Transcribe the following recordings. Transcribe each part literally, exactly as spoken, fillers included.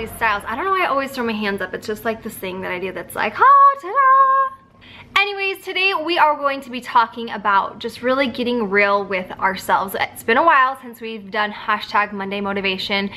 these styles. I don't know why I always throw my hands up. It's just like this thing that I do that's like, ha, ta-da. Anyways, today we are going to be talking about just really getting real with ourselves. It's been a while since we've done hashtag Monday Motivation,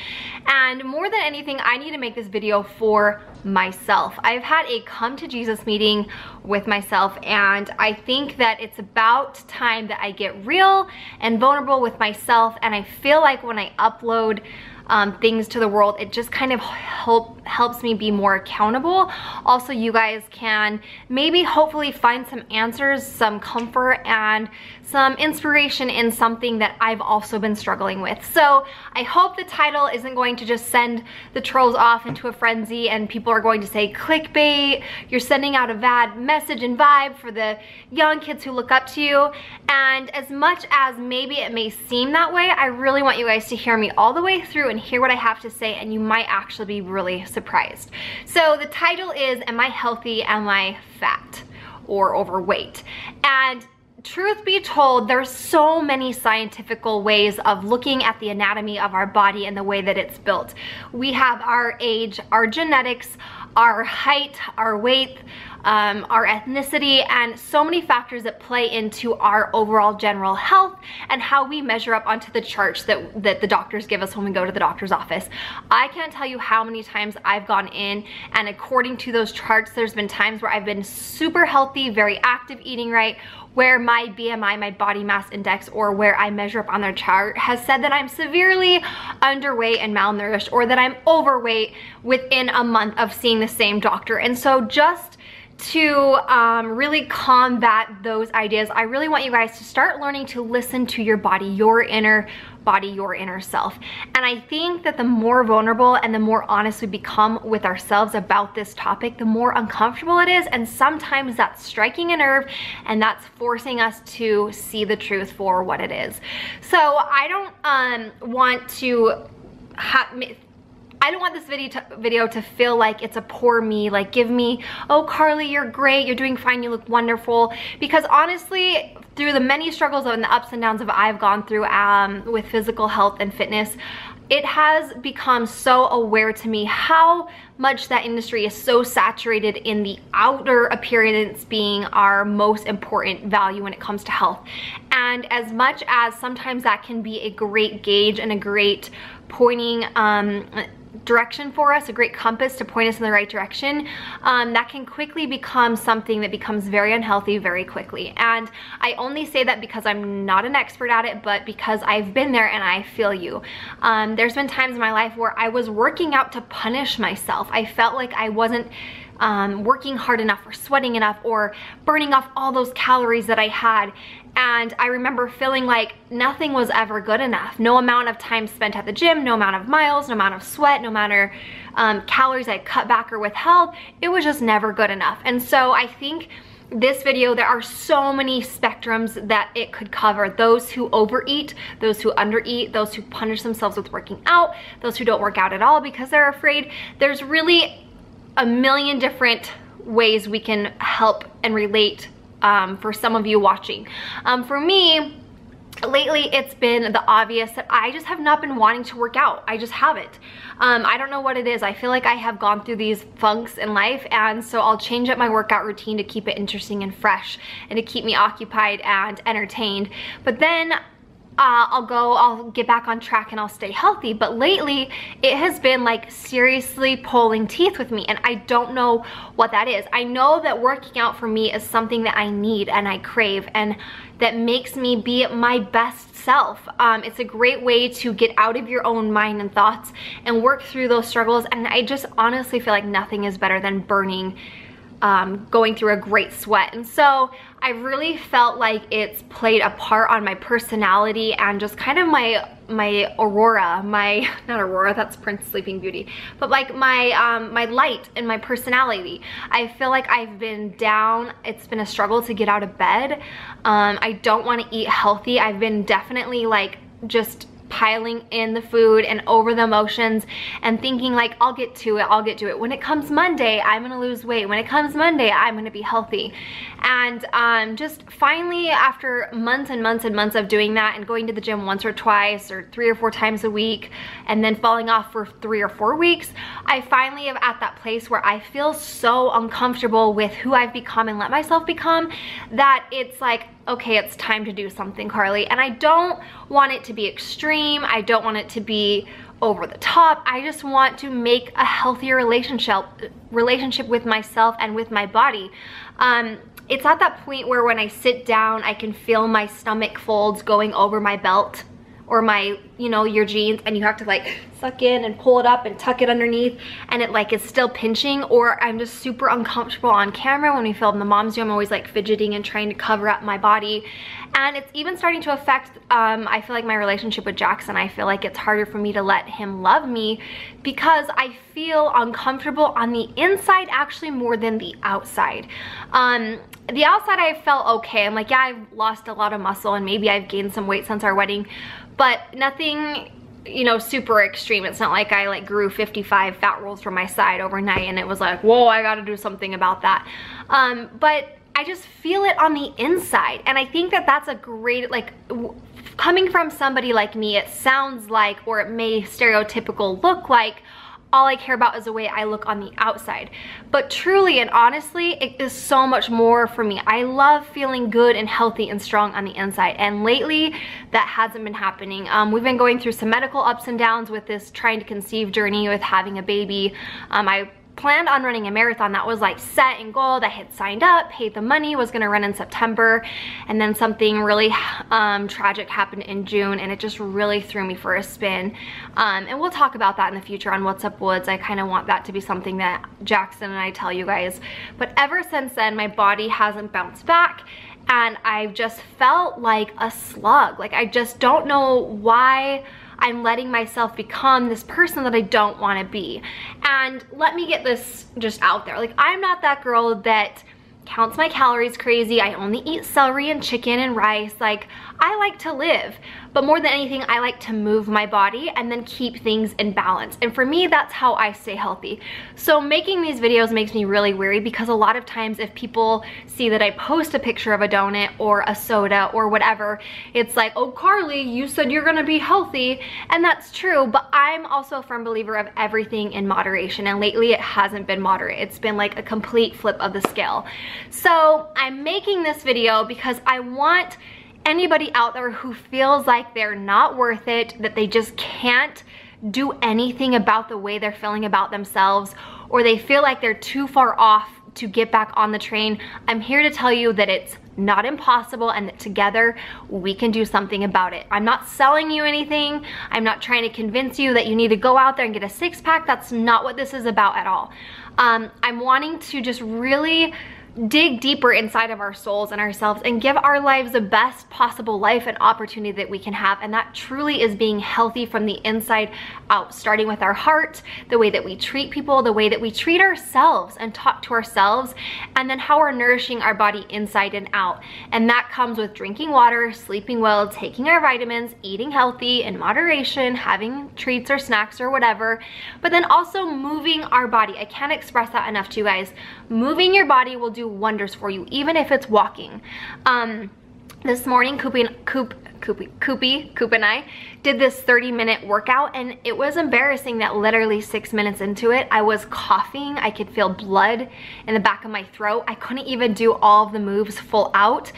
and more than anything, I need to make this video for myself. I've had a come to Jesus meeting with myself, and I think that it's about time that I get real and vulnerable with myself, and I feel like when I upload Um, things to the world, it just kind of help helps me be more accountable. Also, you guys can maybe hopefully find some answers, some comfort, and some inspiration in something that I've also been struggling with. So I hope the title isn't going to just send the trolls off into a frenzy and people are going to say, clickbait, you're sending out a bad message and vibe for the young kids who look up to you. And as much as maybe it may seem that way, I really want you guys to hear me all the way through and hear what I have to say, and you might actually be really surprised. So the title is, am I healthy? Am I fat or overweight? And truth be told, there's so many scientific ways of looking at the anatomy of our body and the way that it's built. We have our age, our genetics, our height, our weight, um, our ethnicity, and so many factors that play into our overall general health and how we measure up onto the charts that, that the doctors give us when we go to the doctor's office. I can't tell you how many times I've gone in, and according to those charts, there's been times where I've been super healthy, very active, eating right, where my B M I, my body mass index, or where I measure up on their chart has said that I'm severely underweight and malnourished, or that I'm overweight within a month of seeing the same doctor. And so just to um, really combat those ideas, I really want you guys to start learning to listen to your body, your inner body, your inner self. And I think that the more vulnerable and the more honest we become with ourselves about this topic, the more uncomfortable it is, and sometimes that's striking a nerve, and that's forcing us to see the truth for what it is. So I don't um, want to ha I don't want this video to, video to feel like it's a poor me, like give me, oh Carly, you're great, you're doing fine, you look wonderful, because honestly, through the many struggles and the ups and downs of I've gone through um, with physical health and fitness, it has become so aware to me how much that industry is so saturated in the outer appearance being our most important value when it comes to health. And as much as sometimes that can be a great gauge and a great pointing um, direction for us, a great compass to point us in the right direction, um, that can quickly become something that becomes very unhealthy very quickly. And I only say that because I'm not an expert at it, but because I've been there and I feel you. Um, there's been times in my life where I was working out to punish myself. I felt like I wasn't um, working hard enough or sweating enough or burning off all those calories that I had. And I remember feeling like nothing was ever good enough. No amount of time spent at the gym, no amount of miles, no amount of sweat, no matter um, calories I cut back or withheld, it was just never good enough. And so I think this video, there are so many spectrums that it could cover. Those who overeat, those who undereat, those who punish themselves with working out, those who don't work out at all because they're afraid. There's really a million different ways we can help and relate Um, for some of you watching. Um, for me, lately it's been the obvious that I just have not been wanting to work out. I just haven't. Um, I don't know what it is. I feel like I have gone through these funks in life, and so I'll change up my workout routine to keep it interesting and fresh and to keep me occupied and entertained. But then Uh, I'll go, I'll get back on track and I'll stay healthy. But lately it has been like seriously pulling teeth with me, and I don't know what that is. I know that working out for me is something that I need and I crave, and that makes me be my best self. Um, it's a great way to get out of your own mind and thoughts and work through those struggles. And I just honestly feel like nothing is better than burning Um, going through a great sweat. And so I really felt like it's played a part on my personality and just kind of my my aurora, my, not aurora, that's Prince Sleeping Beauty, but like my um, my light and my personality. I feel like I've been down, it's been a struggle to get out of bed. Um, I don't want to eat healthy. I've been definitely like just piling in the food and over the emotions and thinking like, I'll get to it, I'll get to it. When it comes Monday, I'm gonna lose weight. When it comes Monday, I'm gonna be healthy. And um, just finally, after months and months and months of doing that and going to the gym once or twice or three or four times a week and then falling off for three or four weeks, I finally am at that place where I feel so uncomfortable with who I've become and let myself become that it's like, okay, it's time to do something, Carly. And I don't want it to be extreme. I don't want it to be over the top. I just want to make a healthier relationship relationship with myself and with my body. Um, it's at that point where when I sit down, I can feel my stomach folds going over my belt or my, you know, your jeans, and you have to like suck in and pull it up and tuck it underneath, and it like is still pinching, or I'm just super uncomfortable on camera. When we film the Mom's Zoo, I'm always like fidgeting and trying to cover up my body, and it's even starting to affect, um, I feel like my relationship with Jackson. I feel like it's harder for me to let him love me because I feel uncomfortable on the inside actually more than the outside. Um, the outside I felt okay. I'm like, yeah, I've lost a lot of muscle and maybe I've gained some weight since our wedding, but nothing, you know, super extreme. It's not like I like grew fifty-five fat rolls from my side overnight and it was like, whoa, I gotta do something about that. Um, but I just feel it on the inside. And I think that that's a great, like, w coming from somebody like me, it sounds like, or it may stereotypical look like, all I care about is the way I look on the outside. But truly and honestly, it is so much more for me. I love feeling good and healthy and strong on the inside. And lately, that hasn't been happening. Um, we've been going through some medical ups and downs with this trying to conceive journey with having a baby. Um, I planned on running a marathon. That was like set and gold. I had signed up, paid the money, was gonna run in September. And then something really um, tragic happened in June, and it just really threw me for a spin. Um, and we'll talk about that in the future on What's Up Woods. I kind of want that to be something that Jackson and I tell you guys. But ever since then, my body hasn't bounced back. And I've just felt like a slug. Like, I just don't know why I'm letting myself become this person that I don't want to be. And let me get this just out there. Like, I'm not that girl that counts my calories crazy. I only eat celery and chicken and rice. Like, I like to live, but more than anything, I like to move my body and then keep things in balance. And for me, that's how I stay healthy. So making these videos makes me really weary, because a lot of times if people see that I post a picture of a donut or a soda or whatever, it's like, oh, Carly, you said you're gonna be healthy. And that's true, but I'm also a firm believer of everything in moderation. And lately it hasn't been moderate. It's been like a complete flip of the scale. So I'm making this video because I want anybody out there who feels like they're not worth it, that they just can't do anything about the way they're feeling about themselves, or they feel like they're too far off to get back on the train. I'm here to tell you that it's not impossible, and that together we can do something about it. I'm not selling you anything. I'm not trying to convince you that you need to go out there and get a six pack. That's not what this is about at all. Um, I'm wanting to just really dig deeper inside of our souls and ourselves and give our lives the best possible life and opportunity that we can have. And that truly is being healthy from the inside out, starting with our heart, the way that we treat people, the way that we treat ourselves and talk to ourselves, and then how we're nourishing our body inside and out. And that comes with drinking water, sleeping well, taking our vitamins, eating healthy in moderation, having treats or snacks or whatever, but then also moving our body. I can't express that enough to you guys. Moving your body will do wonders for you, even if it's walking. Um, this morning, Cooper and, Coop, Coopy, Coopy, Coop and I did this thirty minute workout, and it was embarrassing that literally six minutes into it, I was coughing. I could feel blood in the back of my throat. I couldn't even do all of the moves full out.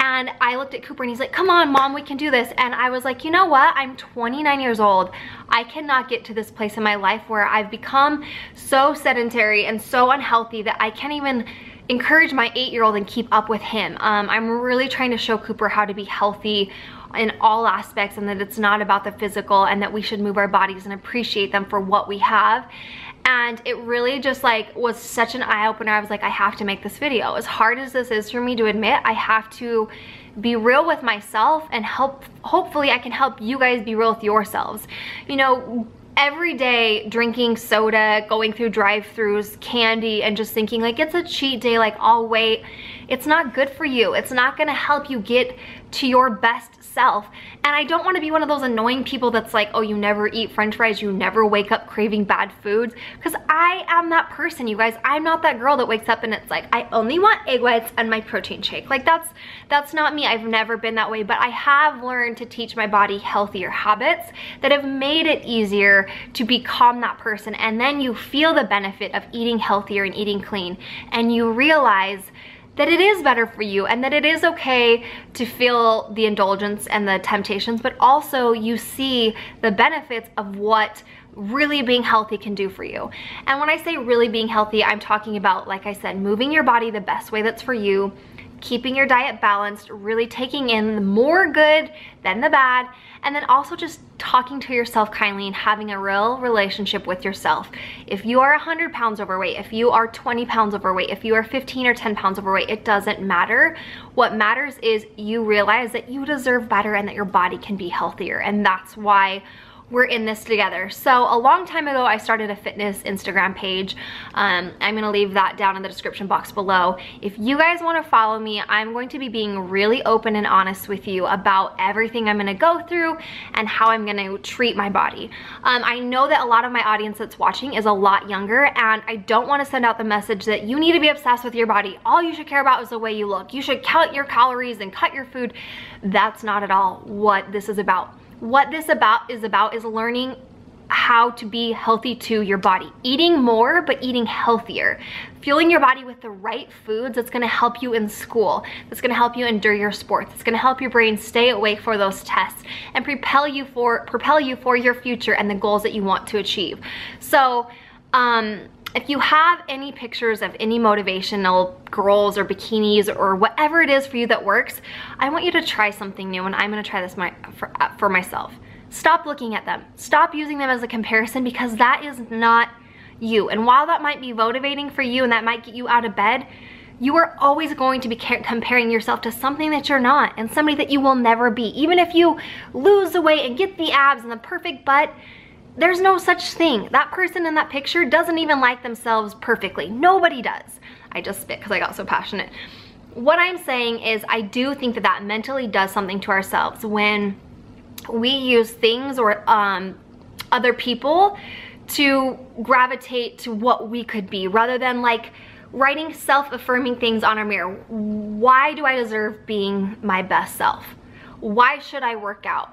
And I looked at Cooper and he's like, come on, Mom, we can do this. And I was like, you know what? I'm twenty-nine years old. I cannot get to this place in my life where I've become so sedentary and so unhealthy that I can't even encourage my eight-year-old and keep up with him. Um, I'm really trying to show Cooper how to be healthy in all aspects, and that it's not about the physical, and that we should move our bodies and appreciate them for what we have. And it really just like was such an eye-opener. I was like, I have to make this video. As hard as this is for me to admit, I have to be real with myself and help. Hopefully I can help you guys be real with yourselves. You know, every day drinking soda, going through drive-thrus, candy, and just thinking like it's a cheat day, like I'll wait, It's not good for you. It's not gonna help you get to your best self. And I don't wanna be one of those annoying people that's like, oh, you never eat french fries, you never wake up craving bad foods. Because I am that person, you guys. I'm not that girl that wakes up and it's like, I only want egg whites and my protein shake. Like that's, that's not me. I've never been that way, but I have learned to teach my body healthier habits that have made it easier to become that person. And then you feel the benefit of eating healthier and eating clean. And you realize that it is better for you and that it is okay to feel the indulgence and the temptations, but also you see the benefits of what really being healthy can do for you. And when I say really being healthy, I'm talking about, like I said, moving your body the best way that's for you, keeping your diet balanced, really taking in more good than the bad, and then also just talking to yourself kindly and having a real relationship with yourself. If you are one hundred pounds overweight, if you are twenty pounds overweight, if you are fifteen or ten pounds overweight, it doesn't matter. What matters is you realize that you deserve better and that your body can be healthier, and that's why we're in this together. So a long time ago, I started a fitness Instagram page. Um, I'm gonna leave that down in the description box below. If you guys wanna follow me, I'm going to be being really open and honest with you about everything I'm gonna go through and how I'm gonna treat my body. Um, I know that a lot of my audience that's watching is a lot younger, and I don't wanna send out the message that you need to be obsessed with your body. All you should care about is the way you look. You should count your calories and cut your food. That's not at all what this is about. What this about is about is learning how to be healthy to your body. Eating more, but eating healthier. Fueling your body with the right foods that's gonna help you in school, that's gonna help you endure your sports, it's gonna help your brain stay awake for those tests and propel you for propel you for your future and the goals that you want to achieve. So, um, if you have any pictures of any motivational girls or bikinis or whatever it is for you that works, I want you to try something new, and I'm gonna try this my, for, for myself. Stop looking at them. Stop using them as a comparison, because that is not you. And while that might be motivating for you and that might get you out of bed, you are always going to be comparing yourself to something that you're not and somebody that you will never be. Even if you lose the weight and get the abs and the perfect butt, there's no such thing. That person in that picture doesn't even like themselves perfectly. Nobody does. I just spit because I got so passionate. What I'm saying is I do think that that mentally does something to ourselves when we use things or um, other people to gravitate to what we could be, rather than like writing self-affirming things on our mirror. Why do I deserve being my best self? Why should I work out?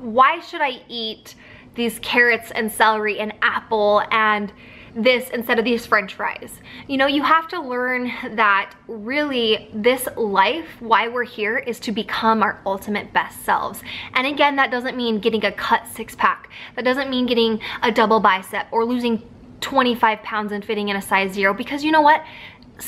Why should I eat these carrots and celery and apple and this instead of these french fries? You know, you have to learn that really this life, why we're here, is to become our ultimate best selves. And again, that doesn't mean getting a cut six pack. That doesn't mean getting a double bicep or losing twenty-five pounds and fitting in a size zero, because you know what?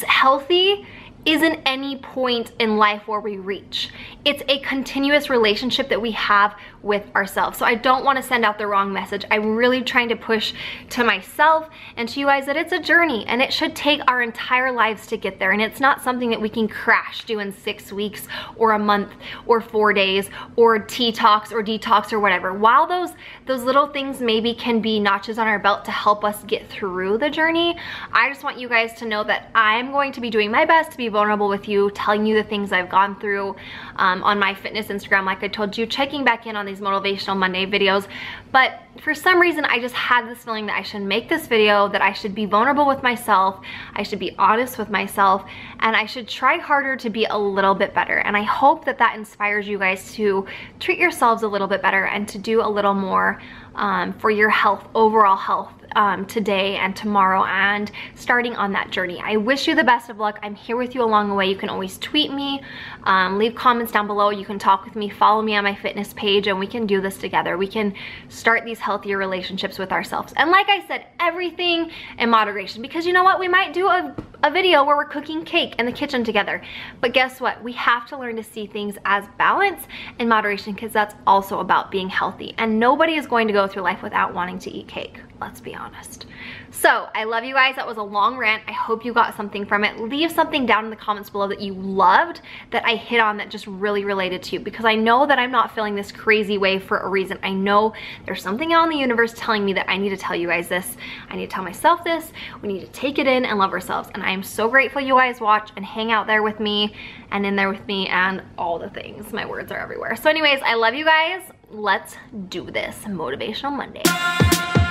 Healthy isn't any point in life where we reach. It's a continuous relationship that we have with ourselves. So I don't want to send out the wrong message. I'm really trying to push to myself and to you guys that it's a journey, and it should take our entire lives to get there. And it's not something that we can crash do in six weeks or a month or four days or detox or detox or whatever. While those, those little things maybe can be notches on our belt to help us get through the journey, I just want you guys to know that I'm going to be doing my best to be vulnerable with you, telling you the things I've gone through um, on my fitness Instagram, like I told you, checking back in on these Motivational Monday videos. But for some reason, I just had this feeling that I should make this video, that I should be vulnerable with myself, I should be honest with myself, and I should try harder to be a little bit better. And I hope that that inspires you guys to treat yourselves a little bit better and to do a little more um, for your health, overall health, Um, today and tomorrow and starting on that journey. I wish you the best of luck. I'm here with you along the way. You can always tweet me, um, leave comments down below. You can talk with me, follow me on my fitness page, and we can do this together. We can start these healthier relationships with ourselves. And like I said, everything in moderation, because you know what? We might do a, a video where we're cooking cake in the kitchen together, but guess what? We have to learn to see things as balance and moderation, because that's also about being healthy. And nobody is going to go through life without wanting to eat cake. let's be honest. So I love you guys. That was a long rant. I hope you got something from it. Leave something down in the comments below that you loved, that I hit on, that just really related to you, because I know that I'm not feeling this crazy way for a reason. I know there's something out in the universe telling me that I need to tell you guys this. I need to tell myself this. We need to take it in and love ourselves. And I am so grateful you guys watch and hang out there with me and in there with me and all the things. My words are everywhere. So anyways, I love you guys. Let's do this. Motivational Monday.